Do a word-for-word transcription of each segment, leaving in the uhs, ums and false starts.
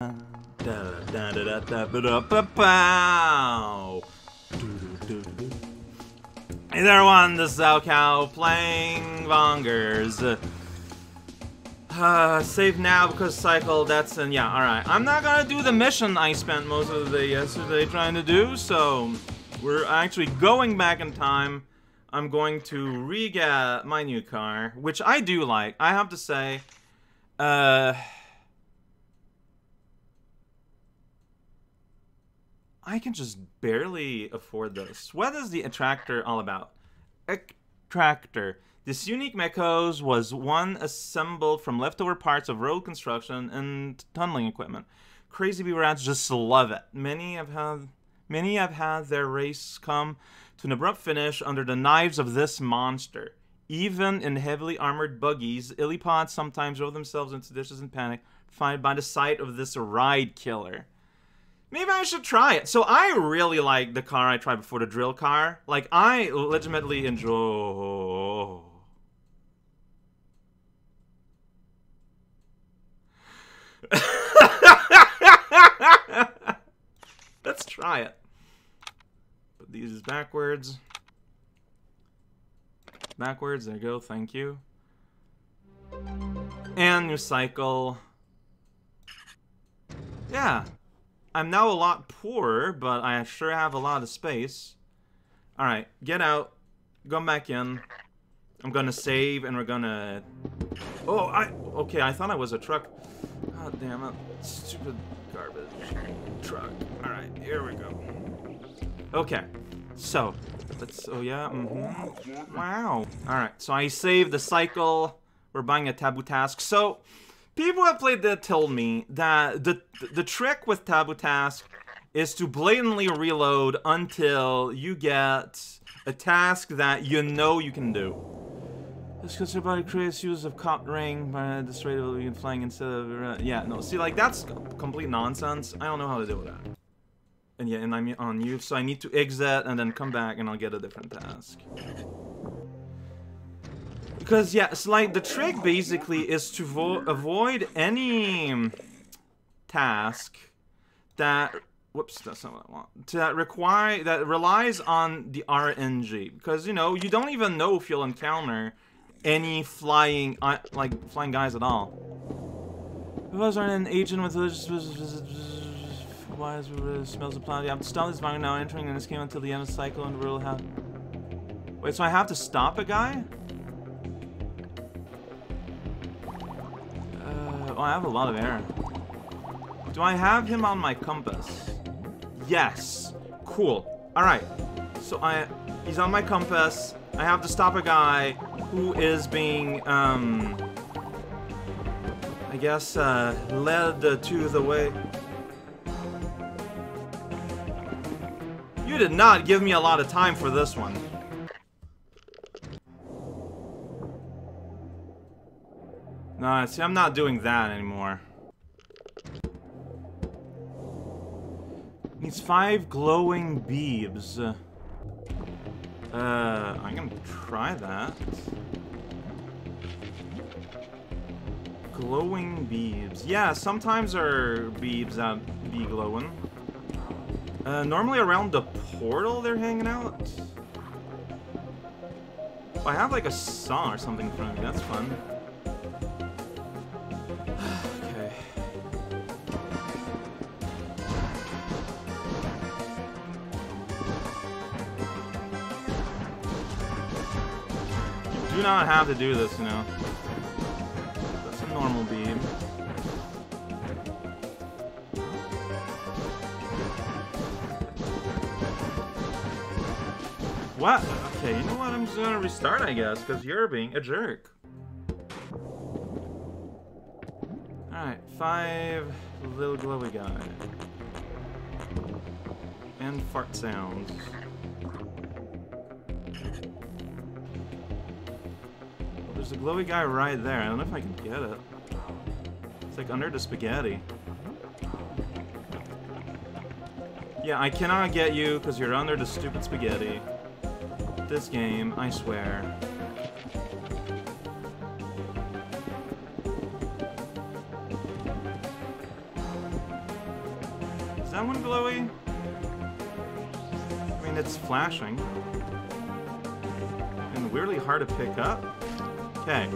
Hey there, one, this is raocow playing Vongers. Uh, save now because cycle, that's and yeah, alright. I'm not gonna do the mission I spent most of the day yesterday trying to do, so we're actually going back in time. I'm going to re-get my new car, which I do like, I have to say. Uh... I can just barely afford this. What is the Attractor all about? Attractor. This unique mechos was one assembled from leftover parts of road construction and tunneling equipment. Crazy bee rats just love it. Many have had, many have had their race come to an abrupt finish under the knives of this monster. Even in heavily armored buggies, Illypods sometimes roll themselves into dishes in panic, fired by the sight of this ride killer. Maybe I should try it. So I really like the car I tried before, the drill car. Like, I legitimately enjoy... Let's try it. Put these backwards. Backwards, there you go, thank you. And new cycle. Yeah. I'm now a lot poorer, but I sure have a lot of space. Alright, get out. Come back in. I'm gonna save and we're gonna... Oh, I... Okay, I thought I was a truck. God oh, damn it. Stupid garbage truck. Alright, here we go. Okay, so... Let's... Oh, yeah, mm-hmm. Wow. Alright, so I saved the cycle. We're buying a taboo task, so... People have played that told me that the the trick with taboo task is to blatantly reload until you get a task that you know you can do. This because your body creates use of cop ring by this rate of you flying instead of uh, yeah no see like that's complete nonsense. I don't know how to deal with that. And yeah, and I'm on you, so I need to exit and then come back and I'll get a different task. Because, yeah, it's like, the trick, basically, is to vo avoid any task that... Whoops, that's not what I want. That, require, that relies on the R N G. Because, you know, you don't even know if you'll encounter any flying, like, flying guys at all. Those aren't an agent with religious... Why is it smells of plant? Yeah, I'm stopping this vanger now, entering in this game until the end of the cycle, and we'll have... Wait, so I have to stop a guy? Oh, I have a lot of air. Do I have him on my compass? Yes. Cool. Alright. So I he's on my compass. I have to stop a guy who is being, um... I guess, uh, led to the way... You did not give me a lot of time for this one. No, see, I'm not doing that anymore. Needs five glowing beebs. Uh, I'm gonna try that. Glowing beebs. Yeah, sometimes there are beebs that be glowing. Uh, normally around the portal they're hanging out. Oh, I have like a saw or something in front of me, that's fun. Do not have to do this, you know. That's a normal beam. What? Okay, you know what? I'm just gonna restart, I guess, because you're being a jerk. Alright, five little glowy guy. And fart sounds. There's a glowy guy right there. I don't know if I can get it. It's like under the spaghetti. Yeah, I cannot get you because you're under the stupid spaghetti. This game, I swear. that one glowy? I mean, it's flashing. And weirdly hard to pick up. Okay.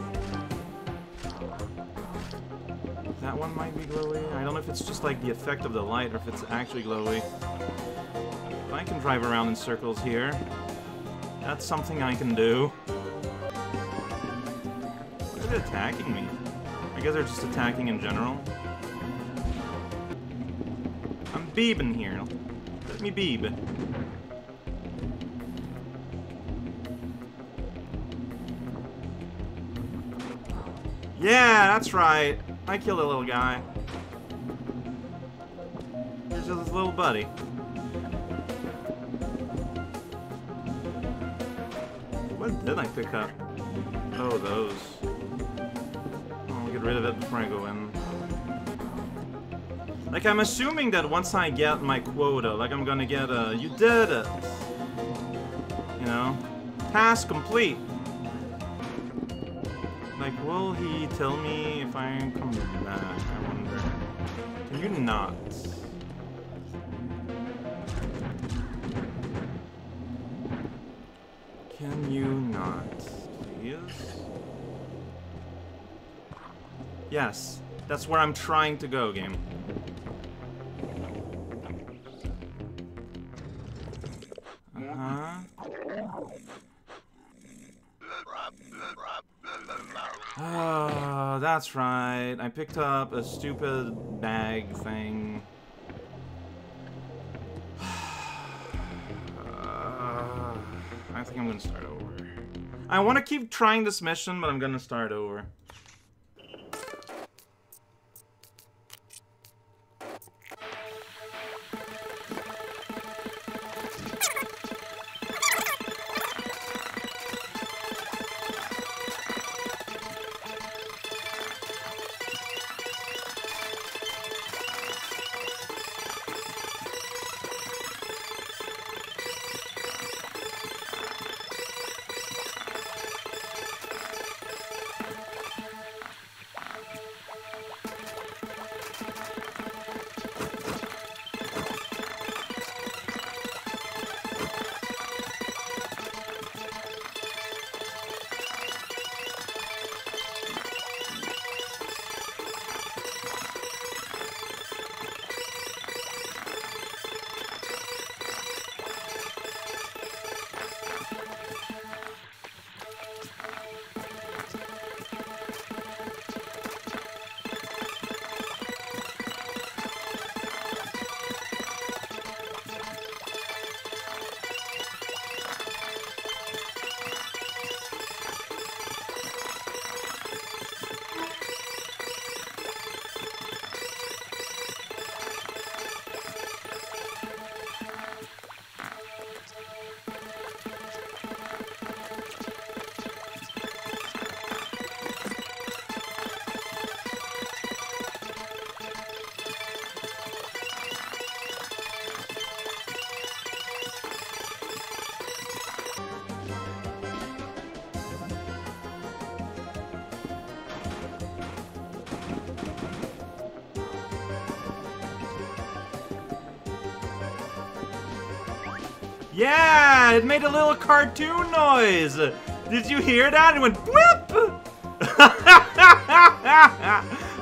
That one might be glowy. I don't know if it's just like the effect of the light or if it's actually glowy. But I can drive around in circles here. That's something I can do. Why are they attacking me? I guess they're just attacking in general. I'm beebing here. Let me beeb. Yeah, that's right. I killed a little guy. Here's his little buddy. What did I pick up? Oh, those. I'll get rid of it before I go in. Like, I'm assuming that once I get my quota, like, I'm gonna get a, you did it! You know? Task complete! Like, will he tell me if I come back? I wonder. Can you not? Can you not, please? Yes, that's where I'm trying to go, game. Uh-huh. Oh, that's right. I picked up a stupid bag thing. uh, I think I'm gonna start over. I want to keep trying this mission, but I'm gonna start over. Yeah, it made a little cartoon noise. Did you hear that? It went whip.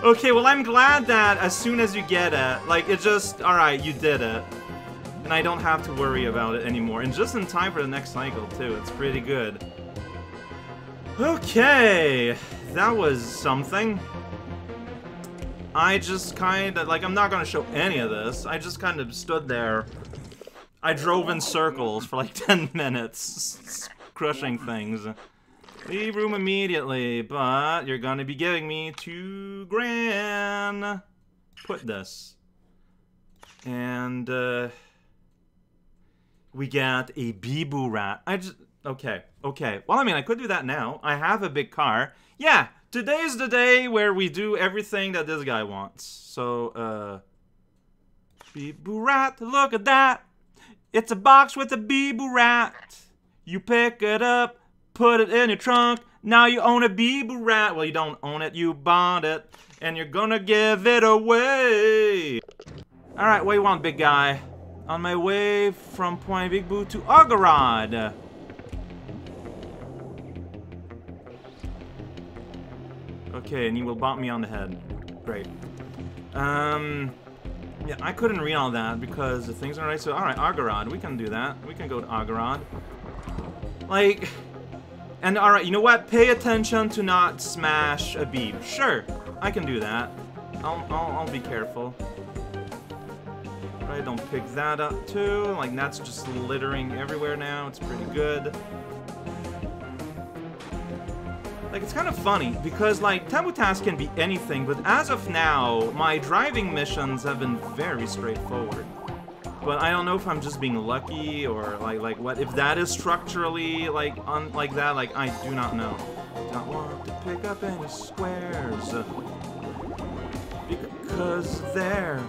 Okay, well, I'm glad that as soon as you get it, like, it just, all right, you did it. And I don't have to worry about it anymore. And just in time for the next cycle, too. It's pretty good. Okay, that was something. I just kind of, like, I'm not going to show any of this. I just kind of stood there. I drove in circles for like ten minutes, crushing things. Leave room immediately, but you're gonna be giving me two grand. Put this. And, uh... we got a Bibu rat. I just... Okay, okay. Well, I mean, I could do that now. I have a big car. Yeah, today's the day where we do everything that this guy wants. So, uh... Bibu rat, look at that! It's a box with a Bibu rat. You pick it up, put it in your trunk. Now you own a Bibu rat. Well, you don't own it, you bought it. And you're gonna give it away. Alright, where you want, big guy? On my way from Point Big Boo to Agarrod. Okay, and he will bop me on the head. Great. Um, yeah, I couldn't read all that because the things are right. So, alright, Agarrod, we can do that. We can go to Agarrod. Like, and alright, you know what? Pay attention to not smash a beep. Sure, I can do that. I'll, I'll, I'll be careful. Right, don't pick that up too. Like, that's just littering everywhere now. It's pretty good. Like, it's kind of funny because, like, taboo task can be anything, but as of now, my driving missions have been very straightforward. But I don't know if I'm just being lucky or, like, like what if that is structurally, like, un like that. Like, I do not know. Do not want to pick up any squares. Because there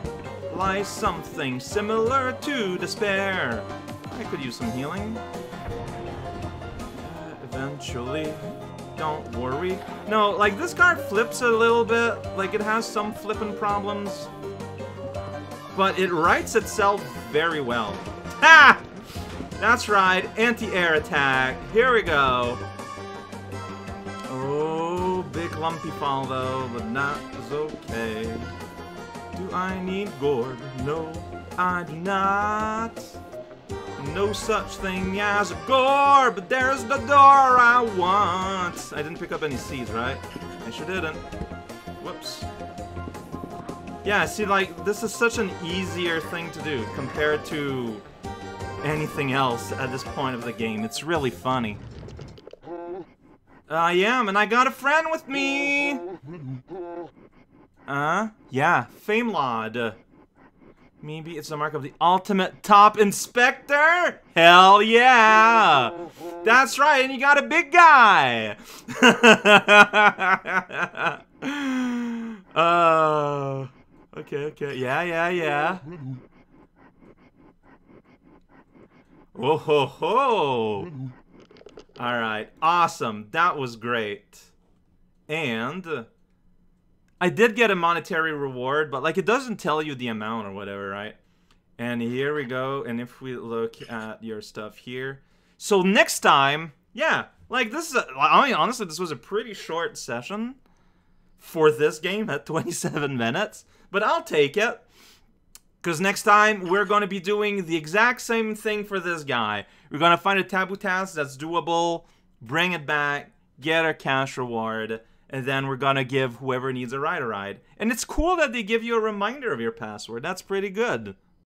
lies something similar to despair. I could use some healing. Uh, eventually. Don't worry. No, like, this card flips a little bit. Like, it has some flipping problems. But it writes itself very well. Ha! That's right. Anti-air attack. Here we go. Oh, big lumpy fall, though. But that is okay. Do I need gourd? No, I do not. No such thing as a gore, but there's the door I want. I didn't pick up any seeds, right? I sure didn't. Whoops. Yeah, see, like, this is such an easier thing to do compared to anything else at this point of the game. It's really funny. I am, and I got a friend with me! Uh, yeah, Famelod. Maybe it's the mark of the ultimate top inspector? Hell yeah! That's right, and you got a big guy! Oh. uh, okay, okay. Yeah, yeah, yeah. Whoa, ho, ho! Alright, awesome. That was great. And I did get a monetary reward, but, like, it doesn't tell you the amount or whatever, right? And here we go, and if we look at your stuff here. So next time, yeah, like, this is, a, I mean, honestly, this was a pretty short session for this game at twenty-seven minutes, but I'll take it. Because next time, we're going to be doing the exact same thing for this guy. We're going to find a taboo task that's doable, bring it back, get our cash reward, and then we're gonna give whoever needs a ride a ride. And it's cool that they give you a reminder of your password. That's pretty good.